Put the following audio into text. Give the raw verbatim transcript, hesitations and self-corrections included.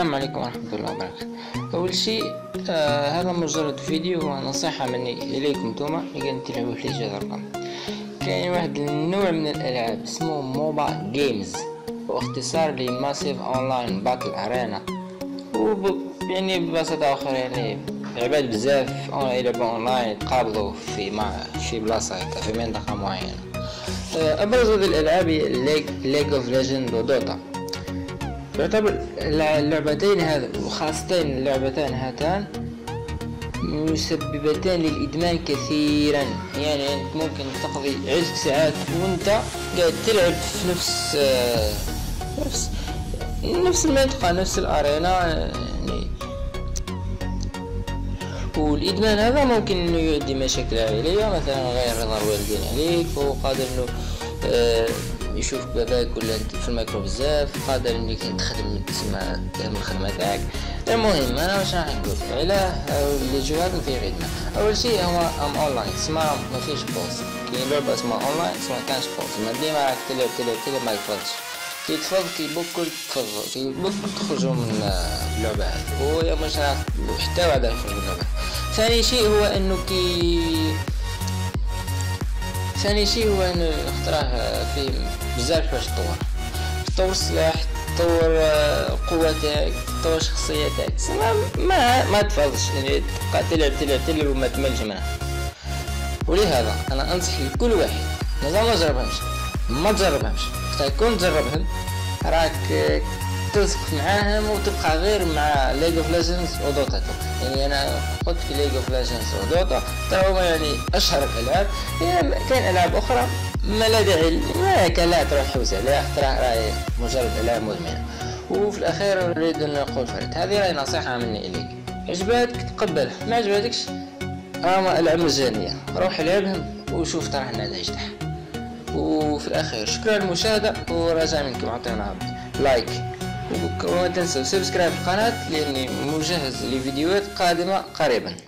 السلام عليكم ورحمة الله وبركاته. أول شيء آه هذا مجرد فيديو ونصيحة مني إليكم انتوما اللي قاعدين تلعبوا في ليج الرقم. كاين واحد النوع من الألعاب اسمه موبا جيمز، واختصار لماسيف أونلاين باتل أرينا، وب يعني ببساطة أخرى يعني عباد بزاف يلعبوا أونلاين يتقابلوا في مع شي بلاصة هكا في منطقة معينة. آه أبرز هذه الألعاب هي ليج أوف ليجند ودوتا. يعتبر اللعبتين هذ وخاصتين اللعبتان هاتان مسببتان للإدمان كثيرا، يعني أنت ممكن تقضي عشر ساعات وأنت قاعد تلعب في نفس نفس نفس المنطقة نفس الأرينا يعني. والإدمان هذا ممكن إنه يؤدي مشاكل عائلية، مثلا غير رضا الوالدين عليك، وهو قادر إنه يشوف باباك ولا في الميكرو بزاف، قادر انك تخدم تسمع من الخدمه تاعك. المهم انا واش راح نقول على لي جوار في غيدنا. اول شيء هو ام اونلاين، تسمع ما فيش بوز، كاين لعبه اسمها اونلاين تسمع كانش بوز، ما ديما راك تلعب تلعب تلعب ما يفوتش كي تفض كي بكل تفض كي بكل تخرجوا من اللعبه هذه، وهي مش راح حتى بعد يخرجوا من اللعبه. ثاني شيء هو انه كي ثاني شيء هو انه اختراع فيه بزاف باش تطور تطور سلاح، تطور قوتك، تطور شخصيتك، ما ما تفضش يعني تبقى تلعب تلعب تلعب وما تملش منها. ولهذا انا انصح لكل واحد مازال ما جربهمش ما تجربهمش، حتى كون تجربهم راك تلصق معاهم وتبقى غير مع ليج اوف ليجندز ودوتا. يعني انا قلت في ليج اوف ليجندز ودوتا تاهما يعني اشهر الالعاب، يعني كاين العاب اخرى ما لا داعي لا تروح تحوس عليها خاطر راهي مجرد العاب مدمنه. وفي الاخير نريد نقول فرد هذه راهي نصيحه مني اليك، عجباتك تقبلها، ما عجباتكش راهما العاب مجانيه، روح العبهم وشوف تراه النتائج تاعها. وفي الاخير شكرا للمشاهده، وراجع منكم عطيونا لايك وما تنسوا سبسكرايب القناة لأني مجهز لفيديوهات قادمة قريبا.